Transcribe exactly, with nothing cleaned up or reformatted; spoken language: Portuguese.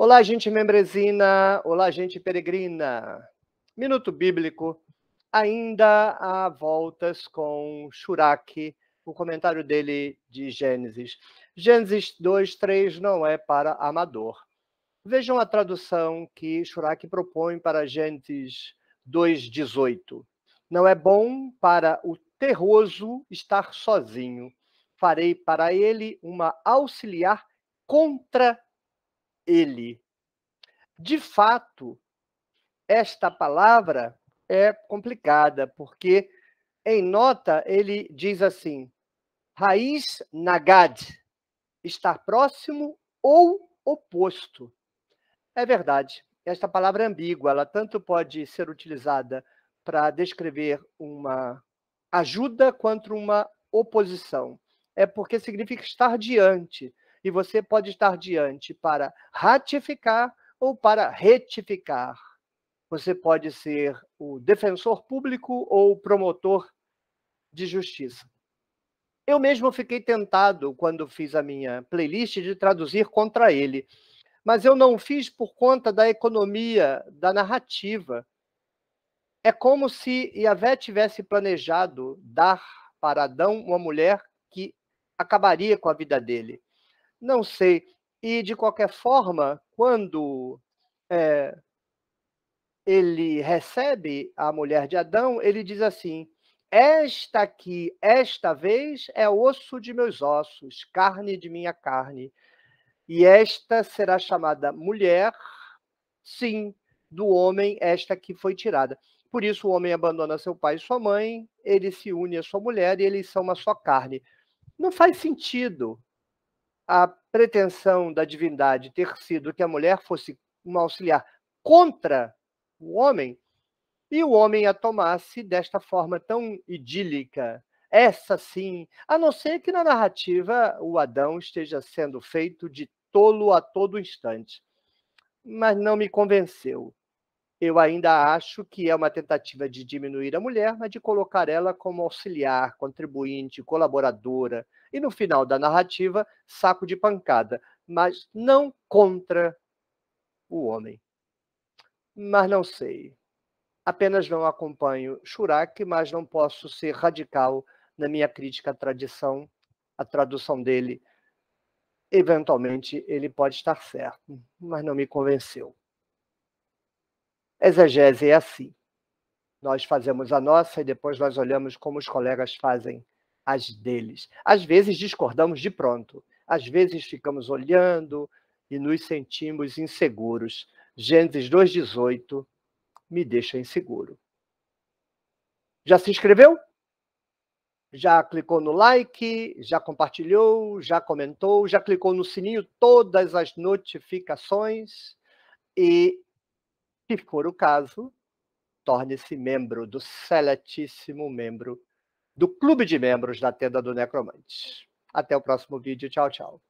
Olá, gente membresina, olá, gente peregrina. Minuto Bíblico, ainda há voltas com Chouraqui, o comentário dele de Gênesis. Gênesis dois, três não é para amador. Vejam a tradução que Chouraqui propõe para Gênesis dois, dezoito. Não é bom para o terroso estar sozinho. Farei para ele uma auxiliar contra ele. De fato, esta palavra é complicada, porque em nota ele diz assim, raiz nagad, estar próximo ou oposto. É verdade, esta palavra é ambígua, ela tanto pode ser utilizada para descrever uma ajuda quanto uma oposição. É porque significa estar diante. E você pode estar diante para ratificar ou para retificar. Você pode ser o defensor público ou o promotor de justiça. Eu mesmo fiquei tentado, quando fiz a minha playlist, de traduzir contra ele. Mas eu não fiz por conta da economia, da narrativa. É como se Yavé tivesse planejado dar para Adão uma mulher que acabaria com a vida dele. Não sei. E, de qualquer forma, quando é, ele recebe a mulher de Adão, ele diz assim, esta aqui, esta vez, é osso de meus ossos, carne de minha carne. E esta será chamada mulher, sim, do homem, esta que foi tirada. Por isso, o homem abandona seu pai e sua mãe, ele se une à sua mulher e eles são uma só carne. Não faz sentido a pretensão da divindade ter sido que a mulher fosse uma auxiliar contra o homem e o homem a tomasse desta forma tão idílica. Essa sim, a não ser que na narrativa o Adão esteja sendo feito de tolo a todo instante. Mas não me convenceu. Eu ainda acho que é uma tentativa de diminuir a mulher, mas de colocar ela como auxiliar, contribuinte, colaboradora. E no final da narrativa, saco de pancada, mas não contra o homem. Mas não sei. Apenas não acompanho Chouraqui, mas não posso ser radical na minha crítica à tradição, à tradução dele. Eventualmente, ele pode estar certo, mas não me convenceu. Exegese é assim. Nós fazemos a nossa e depois nós olhamos como os colegas fazem as deles. Às vezes discordamos de pronto. Às vezes ficamos olhando e nos sentimos inseguros. Gênesis dois, dezoito me deixa inseguro. Já se inscreveu? Já clicou no like? Já compartilhou? Já comentou? Já clicou no sininho? Todas as notificações? E... se for o caso, torne-se membro do seletíssimo membro do Clube de Membros da Tenda do Necromante. Até o próximo vídeo. Tchau, tchau.